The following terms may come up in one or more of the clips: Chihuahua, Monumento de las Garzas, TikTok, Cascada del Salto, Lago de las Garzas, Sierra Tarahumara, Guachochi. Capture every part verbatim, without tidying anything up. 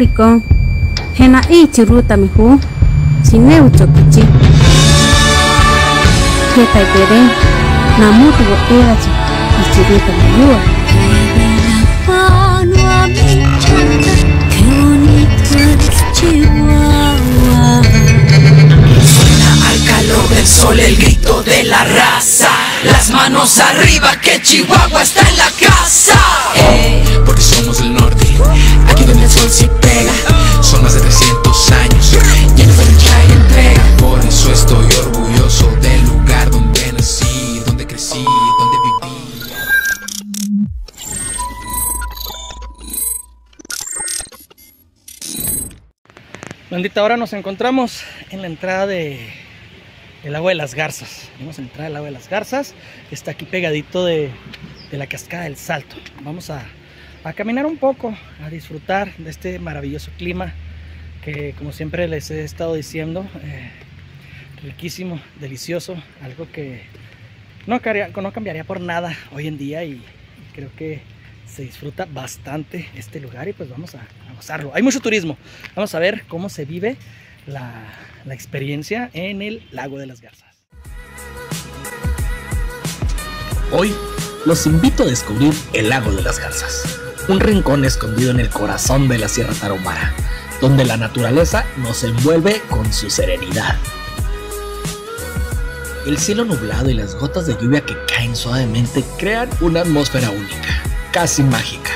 Maurico, Jena Ichi Ruta Miju, Chineu Chokichi, Jeta Itere, Namutu Botegachi, Ichirita Miyua. El grito de la raza, las manos arriba que Chihuahua está en la casa. Hey, porque somos del norte, aquí donde el sol se pega. Son más de trescientos años, ya no hay entrega. Por eso estoy orgulloso del lugar donde nací, donde crecí, donde viví. Bandita, ahora nos encontramos en la entrada de el Lago de las Garzas. Vamos a entrar al Lago de las Garzas, que está aquí pegadito de, de la Cascada del Salto. Vamos a, a caminar un poco, a disfrutar de este maravilloso clima que, como siempre les he estado diciendo, eh, riquísimo, delicioso, algo que no cambiaría, no cambiaría por nada hoy en día, y creo que se disfruta bastante este lugar y pues vamos a, a gozarlo. Hay mucho turismo, vamos a ver cómo se vive La, la experiencia en el Lago de las Garzas. Hoy los invito a descubrir el Lago de las Garzas, un rincón escondido en el corazón de la Sierra Tarahumara, donde la naturaleza nos envuelve con su serenidad. El cielo nublado y las gotas de lluvia que caen suavemente crean una atmósfera única, casi mágica.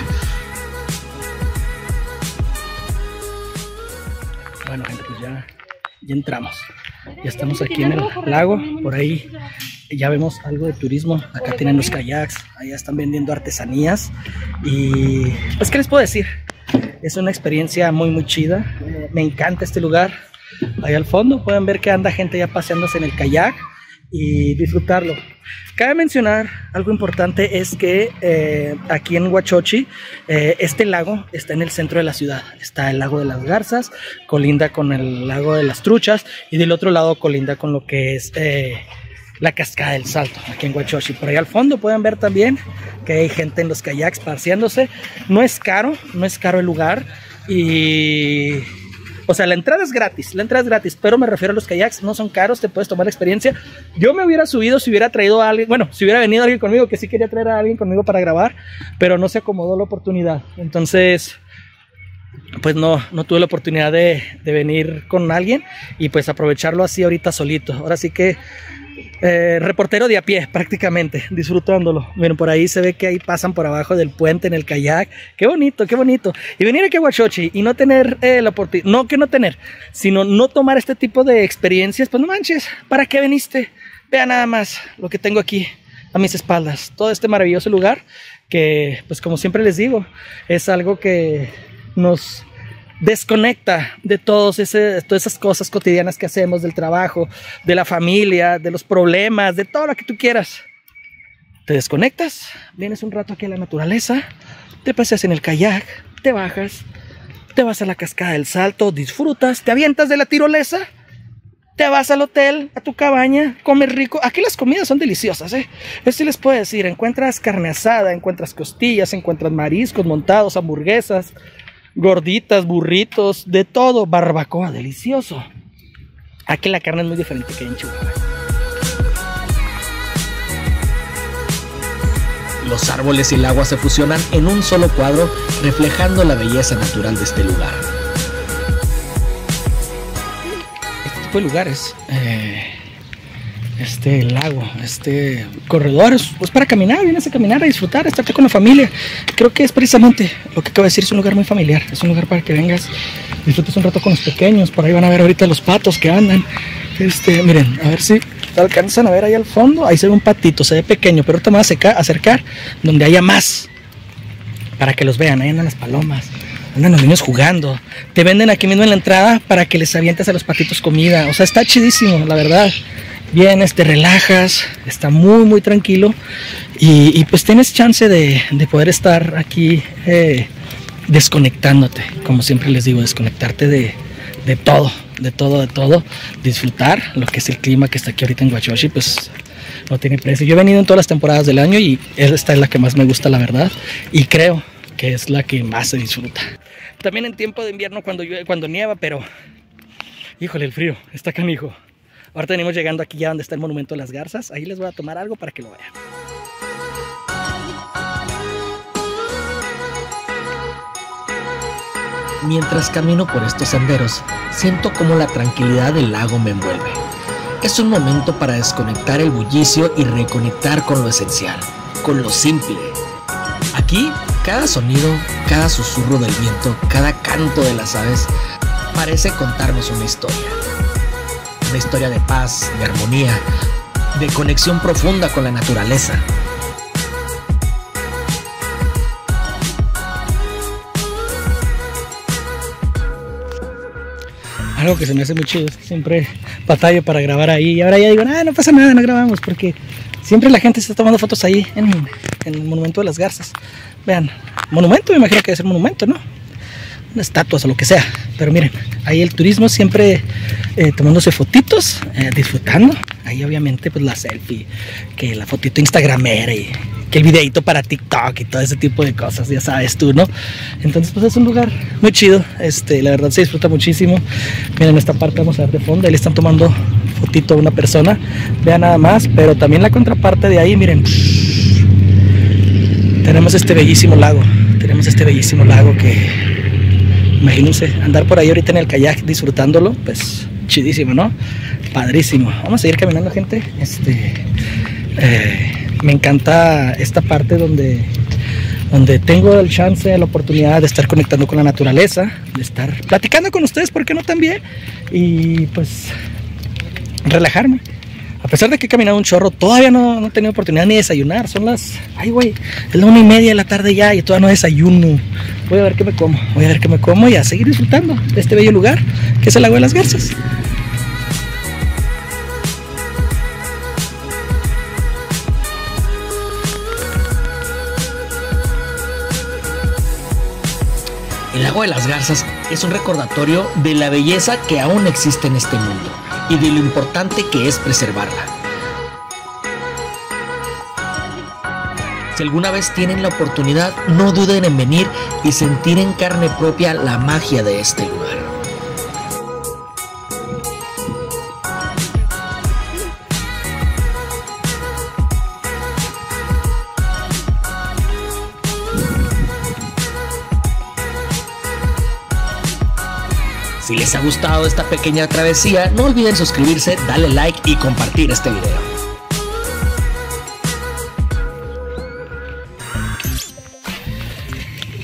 Bueno, gente, pues ya, ya entramos, ya estamos aquí en el lago. Por ahí ya vemos algo de turismo, acá tienen los kayaks, allá están vendiendo artesanías y pues qué les puedo decir, es una experiencia muy muy chida, me encanta este lugar. Ahí al fondo pueden ver que anda gente ya paseándose en el kayak y disfrutarlo. Cabe mencionar algo importante, es que eh, aquí en Guachochi eh, este lago está en el centro de la ciudad. Está el Lago de las Garzas, colinda con el Lago de las Truchas, y del otro lado colinda con lo que es eh, la Cascada del Salto, aquí en Guachochi. Por ahí al fondo pueden ver también que hay gente en los kayaks paseándose. No es caro, no es caro el lugar, y o sea, la entrada es gratis, la entrada es gratis, pero me refiero a los kayaks, no son caros, te puedes tomar la experiencia. Yo me hubiera subido si hubiera traído a alguien, bueno, si hubiera venido alguien conmigo, que sí quería traer a alguien conmigo para grabar, pero no se acomodó la oportunidad. Entonces, pues no, no tuve la oportunidad de, de venir con alguien y pues aprovecharlo así ahorita solito. Ahora sí que eh, reportero de a pie prácticamente, disfrutándolo. Miren, por ahí se ve que ahí pasan por abajo del puente en el kayak. Qué bonito, qué bonito. Y venir aquí a Guachochi y no tener eh, la oportunidad, no que no tener, sino no tomar este tipo de experiencias, pues no manches, ¿para qué viniste? Vea nada más lo que tengo aquí a mis espaldas, todo este maravilloso lugar que, pues como siempre les digo, es algo que nos desconecta de todos ese, todas esas cosas cotidianas que hacemos, del trabajo, de la familia, de los problemas, de todo lo que tú quieras. Te desconectas, vienes un rato aquí a la naturaleza, te paseas en el kayak, te bajas, te vas a la Cascada del Salto, disfrutas, te avientas de la tirolesa, te vas al hotel, a tu cabaña, comes rico. Aquí las comidas son deliciosas, ¿eh? Eso sí les puedo decir, encuentras carne asada, encuentras costillas, encuentras mariscos montados, hamburguesas, gorditas, burritos, de todo, barbacoa, delicioso. Aquí la carne es muy diferente que en Chihuahua. Los árboles y el agua se fusionan en un solo cuadro, reflejando la belleza natural de este lugar. Este tipo de lugares, eh, este lago, este corredor, pues para caminar, vienes a caminar, a disfrutar, a estar con la familia. Creo que es precisamente lo que acabo de decir, es un lugar muy familiar, es un lugar para que vengas, disfrutes un rato con los pequeños. Por ahí van a ver ahorita los patos que andan, este, miren, a ver si alcanzan a ver ahí al fondo, ahí se ve un patito, se ve pequeño, pero ahorita me voy a acercar donde haya más, para que los vean. Ahí andan las palomas, andan los niños jugando, te venden aquí mismo en la entrada para que les avientes a los patitos comida. O sea, está chidísimo, la verdad. Vienes, te relajas, está muy muy tranquilo y, y pues tienes chance de, de poder estar aquí eh, desconectándote, como siempre les digo, desconectarte de, de todo, de todo, de todo, disfrutar lo que es el clima que está aquí ahorita en Guachochi, pues no tiene precio. Yo he venido en todas las temporadas del año y esta es la que más me gusta, la verdad, y creo que es la que más se disfruta. También en tiempo de invierno cuando, llueve, cuando nieva, pero... Híjole, el frío, está canijo. Ahora tenemos llegando aquí ya donde está el Monumento de las Garzas. Ahí les voy a tomar algo para que lo vean. Mientras camino por estos senderos, siento como la tranquilidad del lago me envuelve. Es un momento para desconectar el bullicio y reconectar con lo esencial, con lo simple. Aquí, cada sonido, cada susurro del viento, cada canto de las aves, parece contarnos una historia. Una historia de paz, de armonía, de conexión profunda con la naturaleza. Algo que se me hace muy chido, siempre batallo para grabar ahí, y ahora ya digo, ah, no pasa nada, no grabamos, porque siempre la gente está tomando fotos ahí en, en el Monumento de las Garzas. Vean, monumento, me imagino que debe ser monumento, ¿no? Unas estatuas o lo que sea, pero miren, ahí el turismo siempre eh, tomándose fotitos, eh, disfrutando, ahí obviamente pues la selfie, que la fotito instagramera y que el videito para TikTok y todo ese tipo de cosas, ya sabes tú, ¿no? Entonces pues es un lugar muy chido, este, la verdad se disfruta muchísimo. Miren esta parte, vamos a ver de fondo, ahí le están tomando fotito a una persona, vean nada más, pero también la contraparte de ahí, miren, tenemos este bellísimo lago, tenemos este bellísimo lago que... Imagínense, andar por ahí ahorita en el kayak disfrutándolo, pues chidísimo, ¿no? Padrísimo. Vamos a seguir caminando, gente. Este, eh, me encanta esta parte donde, donde tengo el chance, la oportunidad de estar conectando con la naturaleza, de estar platicando con ustedes, ¿por qué no también? Y pues relajarme. A pesar de que he caminado un chorro, todavía no, no he tenido oportunidad ni de desayunar. Son las... Ay, güey, es la una y media de la tarde ya y todavía no desayuno. Voy a ver qué me como. Voy a ver qué me como y a seguir disfrutando de este bello lugar que es el Lago de las Garzas. El Lago de las Garzas es un recordatorio de la belleza que aún existe en este mundo y de lo importante que es preservarla. Si alguna vez tienen la oportunidad, no duden en venir y sentir en carne propia la magia de este lugar. Si les ha gustado esta pequeña travesía, no olviden suscribirse, darle like y compartir este video.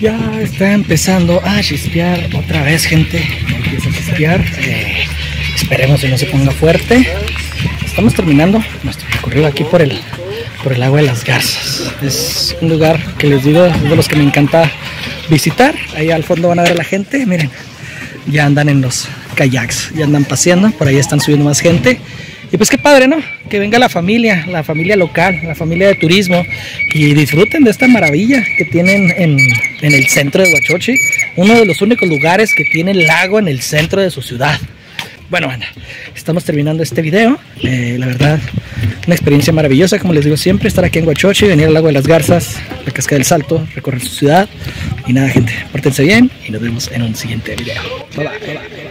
Ya está empezando a chispear otra vez, gente. Empieza a chispear. Eh, esperemos que no se ponga fuerte. Estamos terminando nuestro recorrido aquí por el, por el Lago de las Garzas. Es un lugar que les digo, es de los que me encanta visitar. Ahí al fondo van a ver a la gente, miren. Ya andan en los kayaks, ya andan paseando, por ahí están subiendo más gente. Y pues qué padre, ¿no? Que venga la familia, la familia local, la familia de turismo y disfruten de esta maravilla que tienen en, en el centro de Guachochi. Uno de los únicos lugares que tiene el lago en el centro de su ciudad. Bueno, bueno, estamos terminando este video. Eh, la verdad, una experiencia maravillosa, como les digo siempre, estar aquí en Guachochi, venir al Lago de las Garzas, la Cascada del Salto, recorrer su ciudad. Y nada, gente, pórtense bien y nos vemos en un siguiente video. Bye, bye, bye.